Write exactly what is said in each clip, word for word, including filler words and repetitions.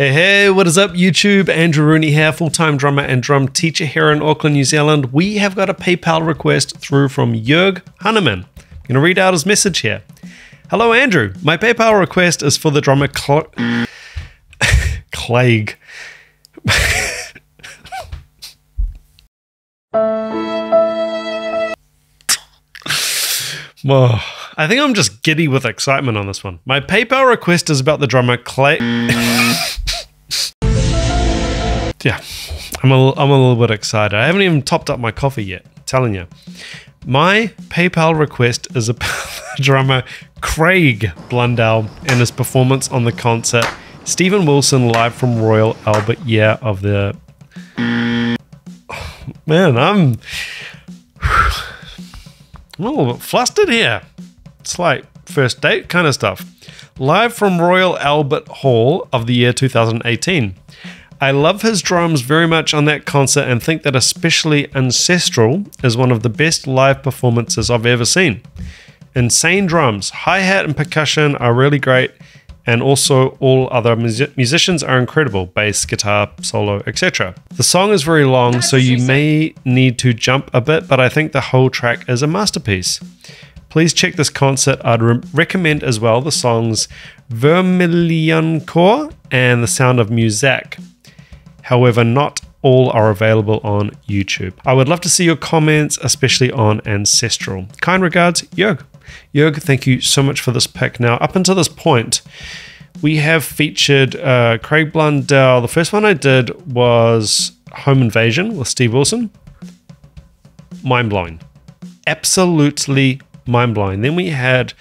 Hey, hey, what is up YouTube? Andrew Rooney here, full-time drummer and drum teacher here in Auckland, New Zealand. We have got a PayPal request through from Jörg Hahnemann. I'm going to read out his message here. Hello Andrew, my PayPal request is for the drummer Cl Craig. Whoa. I think I'm just giddy with excitement on this one. My PayPal request is about the drummer Clay. Yeah, I'm a, I'm a little bit excited. I haven't even topped up my coffee yet, I'm telling you. My PayPal request is about the drummer Craig Blundell and his performance on the concert Steven Wilson live from Royal Albert Year of the... Man, I'm... I'm a little bit flustered here. It's like first date kind of stuff. Live from Royal Albert Hall of the year two thousand eighteen. I love his drums very much on that concert and think that especially Ancestral is one of the best live performances I've ever seen. Insane drums, hi-hat and percussion are really great, and also all other mus musicians are incredible, bass, guitar, solo, et cetera. The song is very long, so you may need to jump a bit, but I think the whole track is a masterpiece. Please check this concert. I'd re recommend as well the songs Vermilioncore and The Sound of Muzak. However, not all are available on YouTube. I would love to see your comments, especially on Ancestral. Kind regards, Jörg. Jörg, thank you so much for this pick. Now, up until this point, we have featured uh, Craig Blundell. The first one I did was Home Invasion with Steve Wilson. Mind-blowing. Absolutely mind-blowing. Then we had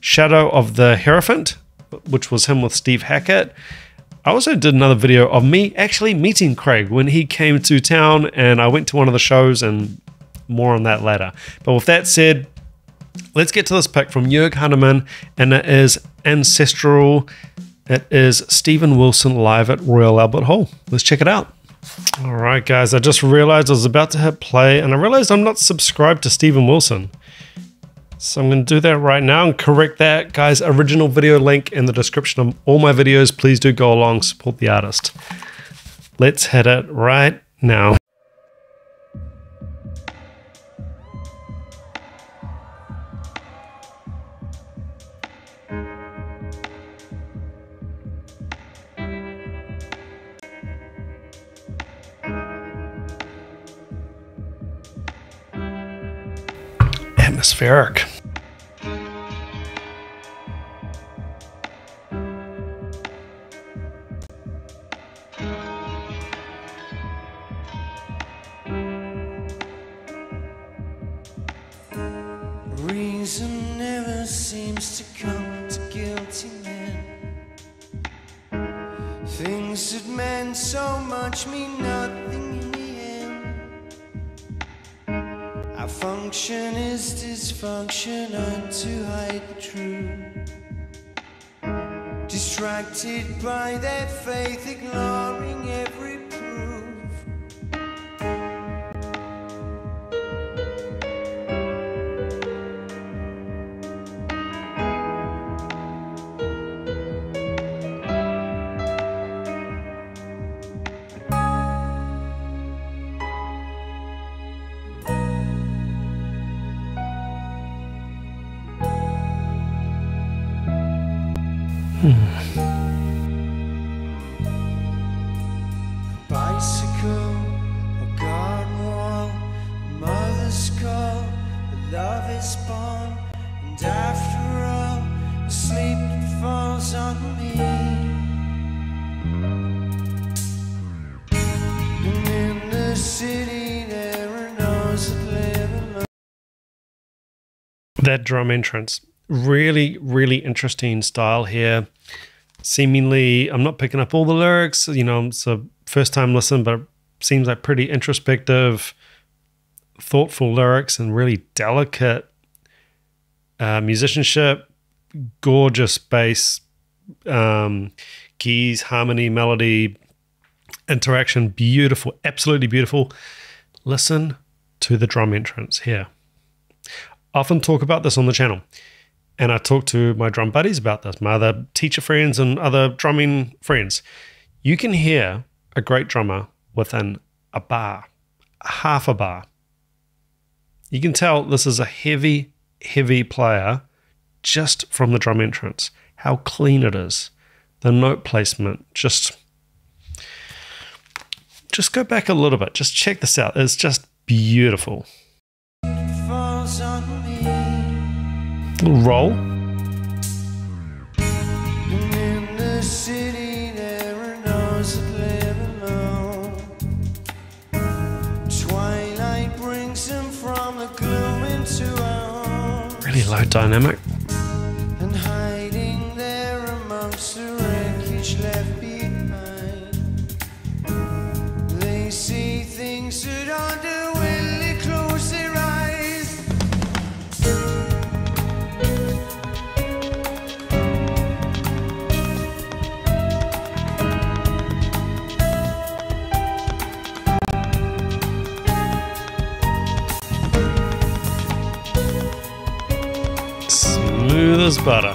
Shadow of the Hierophant, which was him with Steve Hackett. I also did another video of me actually meeting Craig when he came to town, and I went to one of the shows, and more on that later. But with that said, let's get to this pick from Jörg Hahnemann, and it is Ancestral. It is Steven Wilson live at Royal Albert Hall. Let's check it out. All right, guys, I just realized I was about to hit play, and I realized I'm not subscribed to Steven Wilson. So I'm going to do that right now and correct that. Guys, original video link in the description of all my videos. Please do go along, support the artist. Let's hit it right now. Atmospheric. Reason never seems to come to guilty men. Things that meant so much mean nothing in the end. Our function is dysfunction unto hide the truth. Distracted by their faith, ignoring every proof. Bicycle, a garden wall, a mother's call, a love is born, and after all, the sleep that falls on me. And in the city, there are those that live alone. That drum entrance. Really, really interesting style here. Seemingly, I'm not picking up all the lyrics, you know, it's a first time listen, but it seems like pretty introspective, thoughtful lyrics and really delicate uh, musicianship, gorgeous bass, um, keys, harmony, melody, interaction, beautiful, absolutely beautiful. Listen to the drum entrance here. I often talk about this on the channel. And I talk to my drum buddies about this, my other teacher friends and other drumming friends. You can hear a great drummer within a bar, half a bar. You can tell this is a heavy, heavy player just from the drum entrance, how clean it is, the note placement. Just, just go back a little bit. Just check this out. It's just beautiful. Little roll. Really low dynamic. And hiding there amongst the wreckage left behind. They see things that aren't doing. Smooth as butter.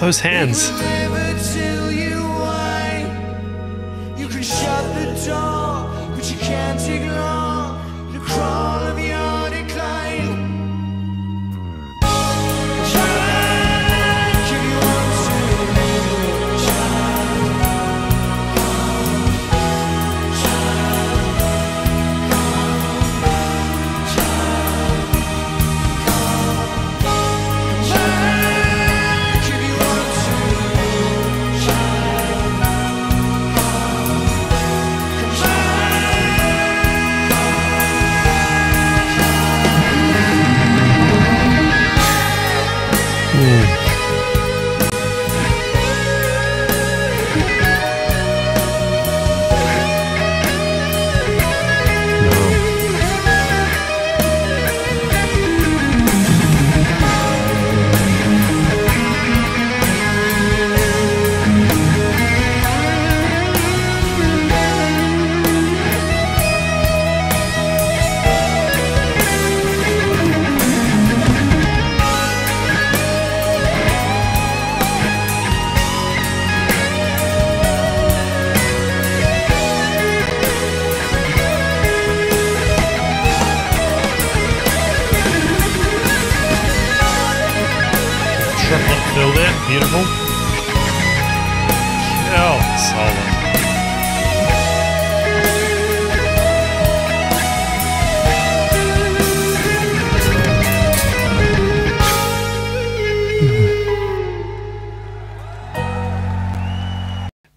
Those hands.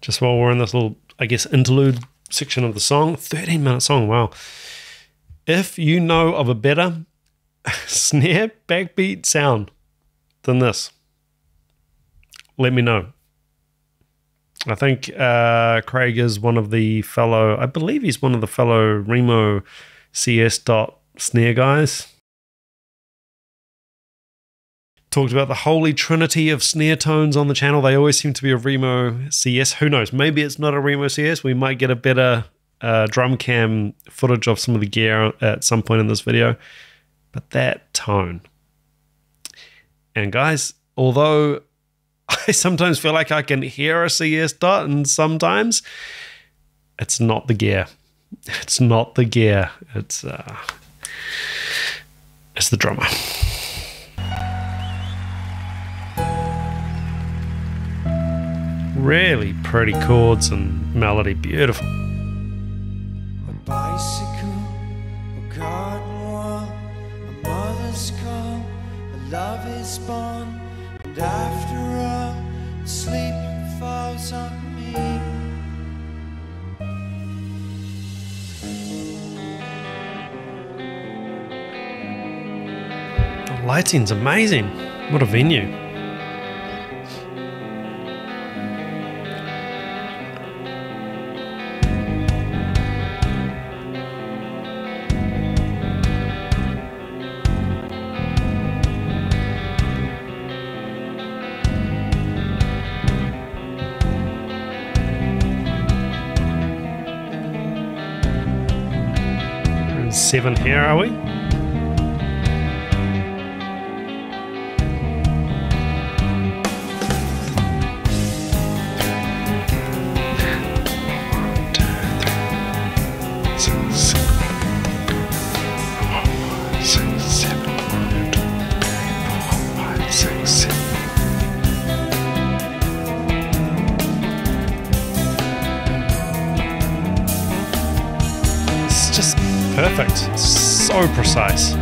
Just while we're in this little, I guess, interlude section of the song, thirteen minute song, wow. If you know of a better snare backbeat sound than this, let me know. I think uh, Craig is one of the fellow, I believe he's one of the fellow Remo C S dot snare guys. Talked about the holy trinity of snare tones on the channel. They always seem to be a Remo C S. Who knows? Maybe it's not a Remo C S. We might get a better uh, drum cam footage of some of the gear at some point in this video. But that tone. And guys, although I sometimes feel like I can hear a C S dot, and sometimes it's not the gear. It's not the gear. It's uh, it's the drummer. Really pretty chords and melody, beautiful. A bicycle, a garden wall, a mother's call, love is born, and after all, sleep falls on me. Lighting's amazing. What a venue. And seven here, are we? Perfect. It's so precise.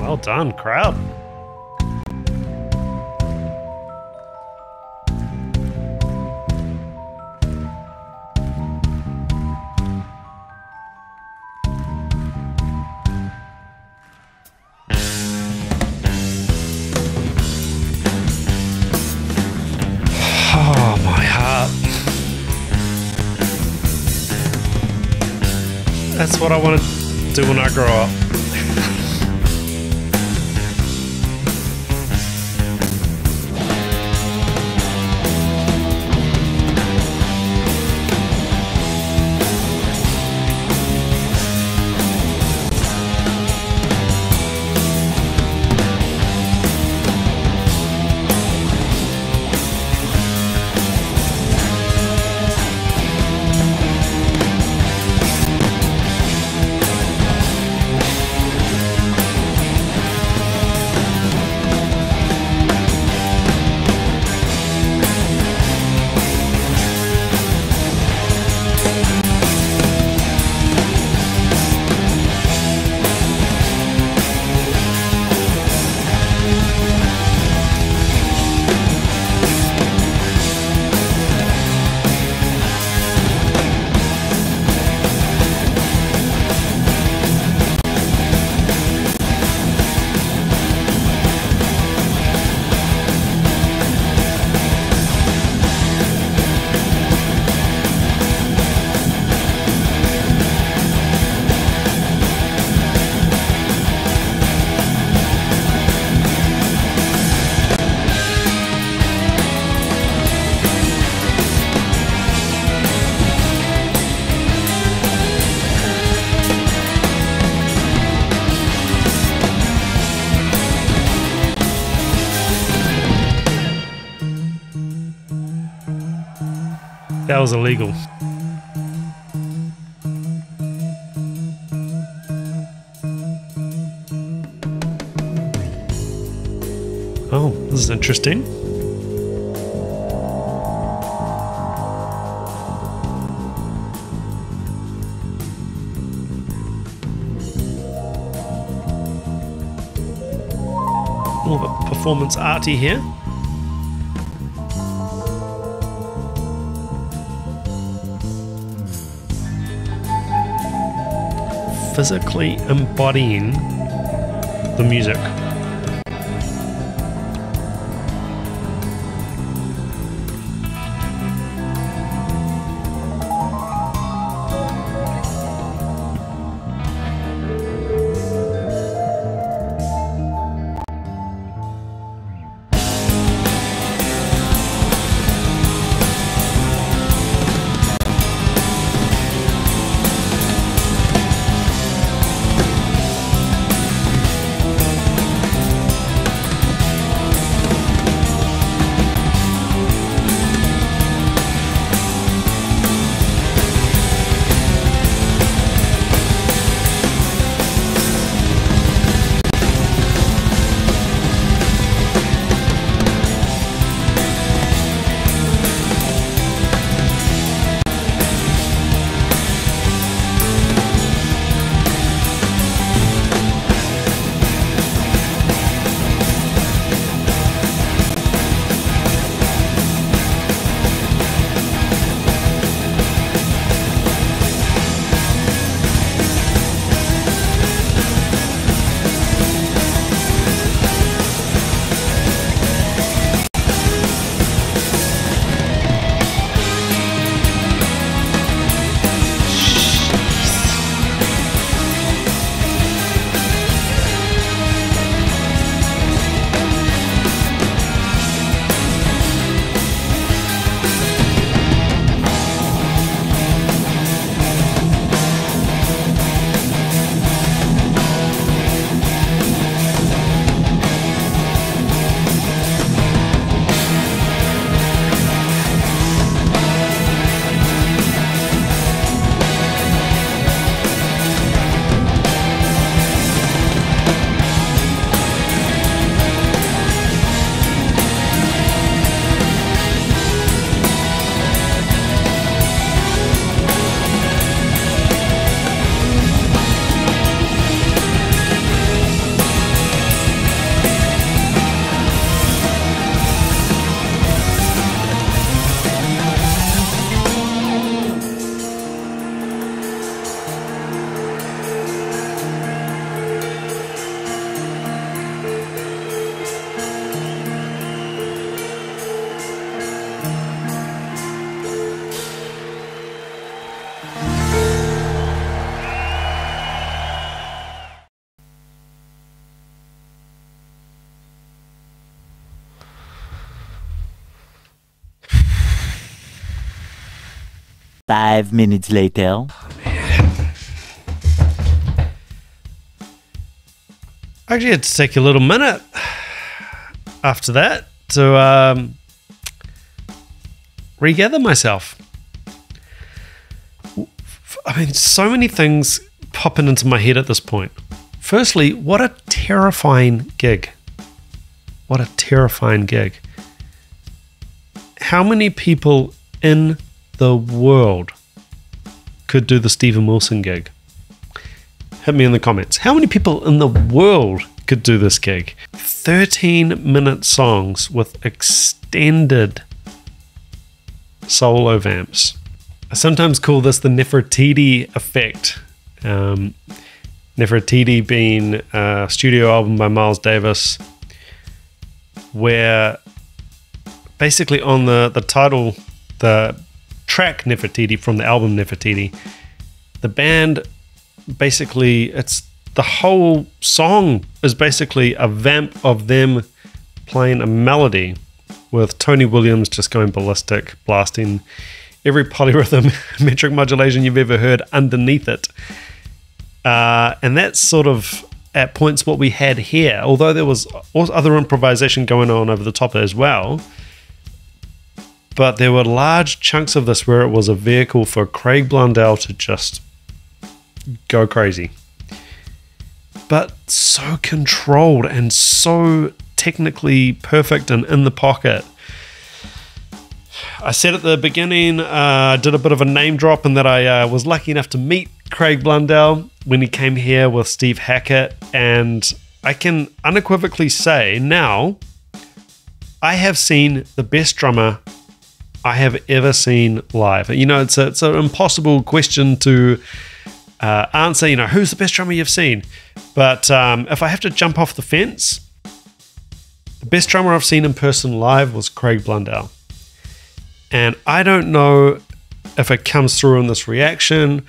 Well done, crowd. Oh, my heart. That's what I want to do when I grow up. That was illegal. Oh, this is interesting. performance arty here. Physically embodying the music. Five minutes later. Oh, man. I actually had to take a little minute after that to um, regather myself. I mean, so many things popping into my head at this point. Firstly, what a terrifying gig. What a terrifying gig. How many people in the world could do the Steven Wilson gig? Hit me in the comments. How many people in the world could do this gig? thirteen minute songs with extended solo vamps. I sometimes call this the Nefertiti effect. Um, Nefertiti being a studio album by Miles Davis, where basically on the, the title, the track Nefertiti from the album Nefertiti, the band basically, it's the whole song is basically a vamp of them playing a melody with Tony Williams just going ballistic, blasting every polyrhythm metric modulation you've ever heard underneath it. Uh, and that's sort of at points what we had here, although there was other improvisation going on over the top as well. But there were large chunks of this where it was a vehicle for Craig Blundell to just go crazy. But so controlled and so technically perfect and in the pocket. I said at the beginning, uh, I did a bit of a name drop in that I uh, was lucky enough to meet Craig Blundell when he came here with Steve Hackett. And I can unequivocally say now I have seen the best drummer I have ever seen live. You know, it's a, it's an impossible question to uh, answer. You know, who's the best drummer you've seen? But um, if I have to jump off the fence, the best drummer I've seen in person live was Craig Blundell. And I don't know if it comes through in this reaction,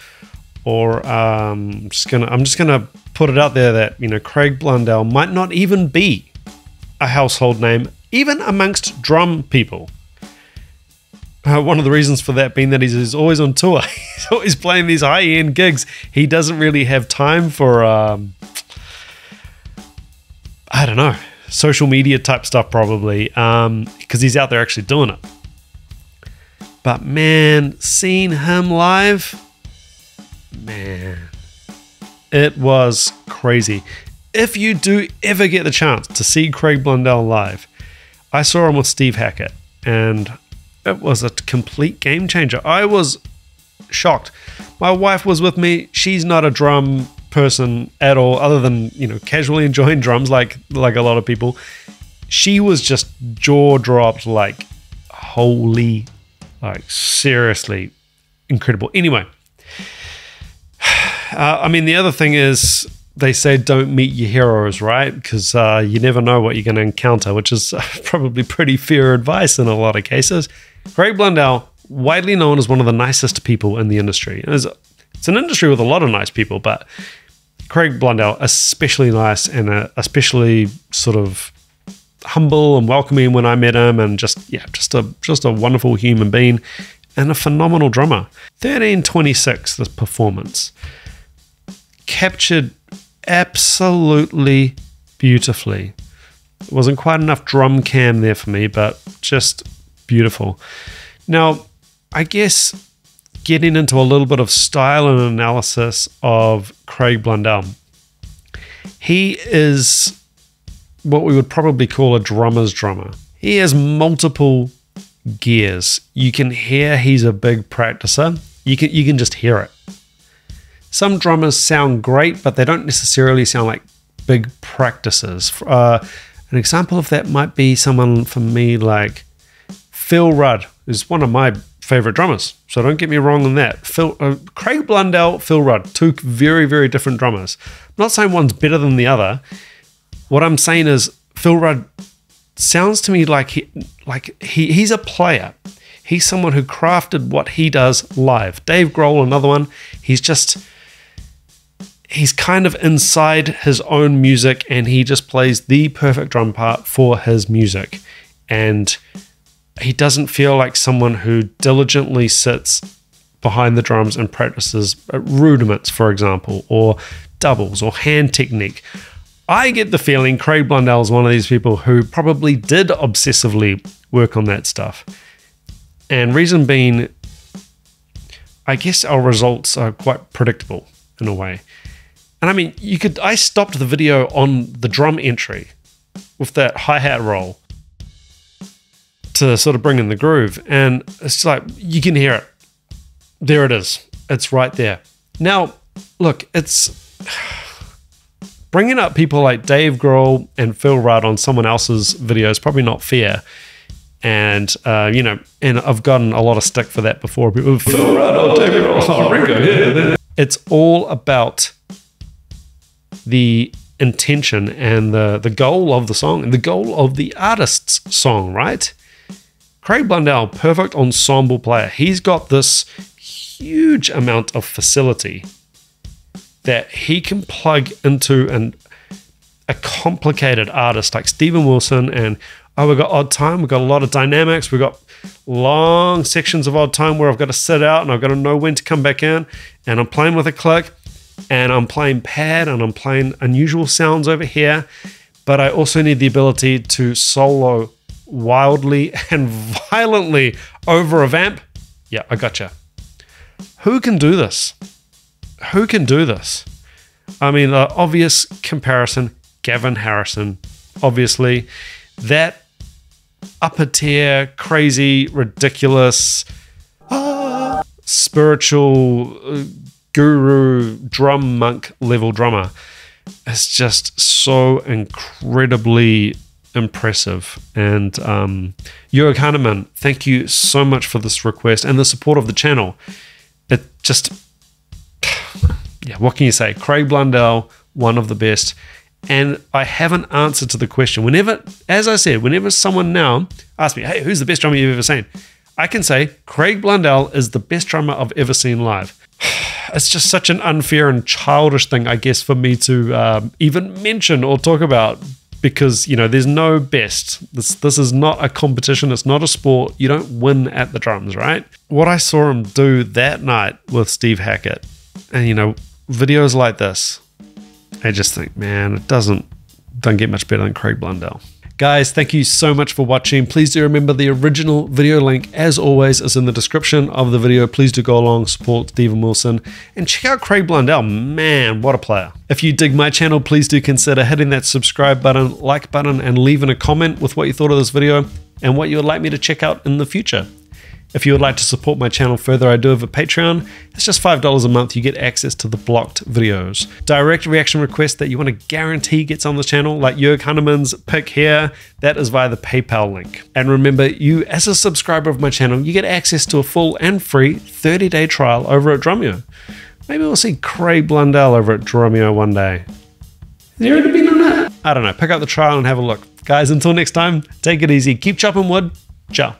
or um, just gonna, I'm just gonna put it out there that, you know, Craig Blundell might not even be a household name, even amongst drum people. Uh, one of the reasons for that being that he's, he's always on tour. He's always playing these high-end gigs. He doesn't really have time for, um, I don't know, social media type stuff probably, because um, he's out there actually doing it. But man, seeing him live, man, it was crazy. If you do ever get the chance to see Craig Blundell live, I saw him with Steve Hackett, and it was a complete game changer. I was shocked. My wife was with me. She's not a drum person at all, other than, you know, casually enjoying drums like like a lot of people. She was just jaw dropped, like, holy. Like, seriously incredible. Anyway, uh, I mean, the other thing is they say don't meet your heroes, right? Because uh, you never know what you're going to encounter, which is probably pretty fair advice in a lot of cases. Craig Blundell, widely known as one of the nicest people in the industry. It's an industry with a lot of nice people, but Craig Blundell, especially nice and uh, especially sort of humble and welcoming when I met him, and just yeah just a just a wonderful human being and a phenomenal drummer. Thirteen twenty-six, this performance captured absolutely beautifully. It wasn't quite enough drum cam there for me, but just beautiful. Now, I guess getting into a little bit of style and analysis of Craig Blundell, he is what we would probably call a drummer's drummer. He has multiple gears. You can hear he's a big practicer. You can you can just hear it. Some drummers sound great, but they don't necessarily sound like big practicers. Uh, an example of that might be someone for me like Phil Rudd, who's one of my favorite drummers. So don't get me wrong on that. Phil, uh, Craig Blundell, Phil Rudd, two very, very different drummers. I'm not saying one's better than the other. What I'm saying is Phil Rudd sounds to me like he, like he, he's a player. He's someone who crafted what he does live. Dave Grohl, another one. He's just, he's kind of inside his own music, and he just plays the perfect drum part for his music. And he doesn't feel like someone who diligently sits behind the drums and practices rudiments, for example, or doubles or hand technique. I get the feeling Craig Blundell is one of these people who probably did obsessively work on that stuff. And reason being, I guess our results are quite predictable in a way. And I mean, you could, I stopped the video on the drum entry with that hi-hat roll to sort of bring in the groove. And it's like, you can hear it. There it is. It's right there. Now, look, it's... bringing up people like Dave Grohl and Phil Rudd on someone else's video is probably not fair. And, uh, you know, and I've gotten a lot of stick for that before. People, Phil Rudd or Dave Grohl or Ringo. It's all about the intention and the, the goal of the song and the goal of the artist's song, right? Craig Blundell, perfect ensemble player. He's got this huge amount of facility that he can plug into an, a complicated artist like Steven Wilson. And, oh, we've got odd time. We've got a lot of dynamics. We've got long sections of odd time where I've got to sit out and I've got to know when to come back in. And I'm playing with a click, and I'm playing pad, and I'm playing unusual sounds over here. But I also need the ability to solo wildly and violently over a vamp. Yeah, I gotcha. Who can do this? Who can do this? I mean, the obvious comparison, Gavin Harrison, obviously. That upper tier, crazy, ridiculous, ah, spiritual guru, drum monk level drummer. It's just so incredibly impressive. And um, Jörg Hahnemann, thank you so much for this request and the support of the channel. It just, yeah, what can you say? Craig Blundell, one of the best. And I haven't answered to the question. Whenever, as I said, whenever someone now asks me, hey, who's the best drummer you've ever seen? I can say Craig Blundell is the best drummer I've ever seen live. It's just such an unfair and childish thing, I guess, for me to um, even mention or talk about, because, you know, there's no best. This, this is not a competition. It's not a sport. You don't win at the drums, right? What I saw him do that night with Steve Hackett and, you know, videos like this, I just think, man, it doesn't, don't get much better than Craig Blundell. Guys, thank you so much for watching. Please do remember the original video link, as always, is in the description of the video. Please do go along, support Steven Wilson, and check out Craig Blundell. Man, what a player. If you dig my channel, please do consider hitting that subscribe button, like button, and leaving a comment with what you thought of this video and what you would like me to check out in the future. If you would like to support my channel further, I do have a Patreon. It's just five dollars a month. You get access to the blocked videos. Direct reaction requests that you want to guarantee gets on the channel, like Jörg Hahnemann's pick here, that is via the PayPal link. And remember, you as a subscriber of my channel, you get access to a full and free thirty day trial over at Drumeo. Maybe we'll see Craig Blundell over at Drumeo one day. There would have been on that. I don't know. Pick up the trial and have a look. Guys, until next time, take it easy. Keep chopping wood. Ciao.